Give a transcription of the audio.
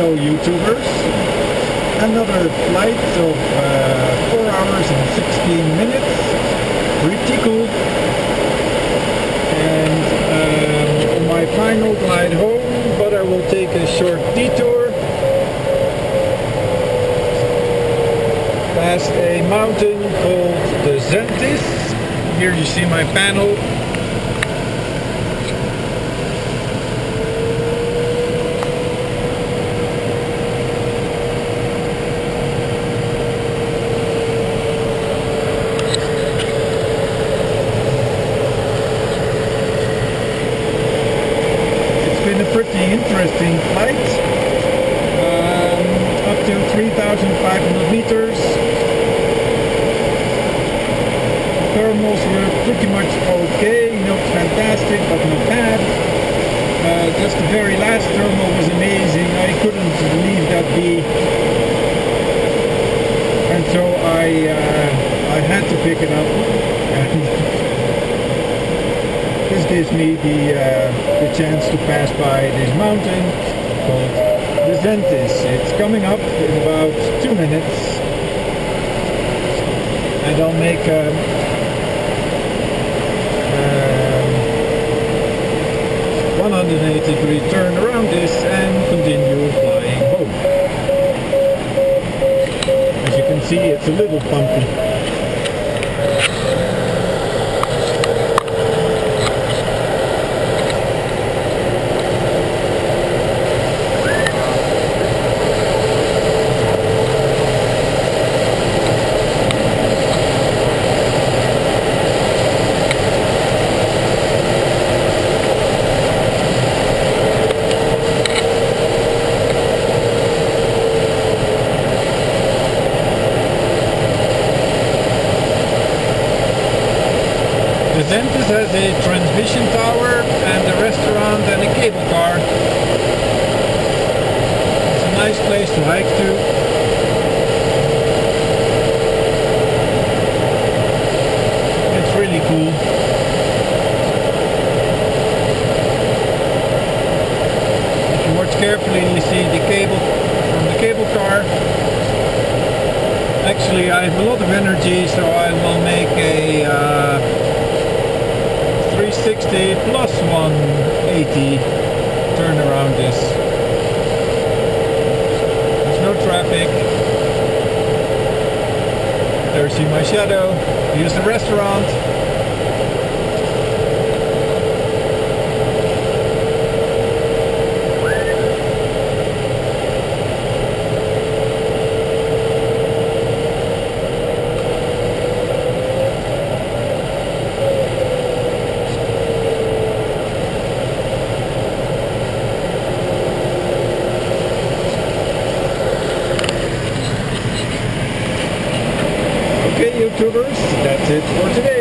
fellow YouTubers. Another flight of 4 hours and 16 minutes. Pretty cool. And on my final glide home, but I will take a short detour past a mountain called the Säntis. Here you see my panel. Interesting flight, up to 3,500 meters. Thermals were pretty much okay, not fantastic, but not bad. Just the very last thermal was amazing. I couldn't leave that be, and so I had to pick it up. And this gives me the chance to pass by this mountain called the Säntis. It's coming up in about 2 minutes, and I'll make a 180-degree turn around this and continue flying home. As you can see, it's a little bumpy. Säntis has a transmission tower and a restaurant and a cable car. It's a nice place to hike to. Actually, I have a lot of energy, so I will make a 360 plus 180 turn around this. There's no traffic. There you see my shadow. Here's the restaurant. YouTubers, that's it for today.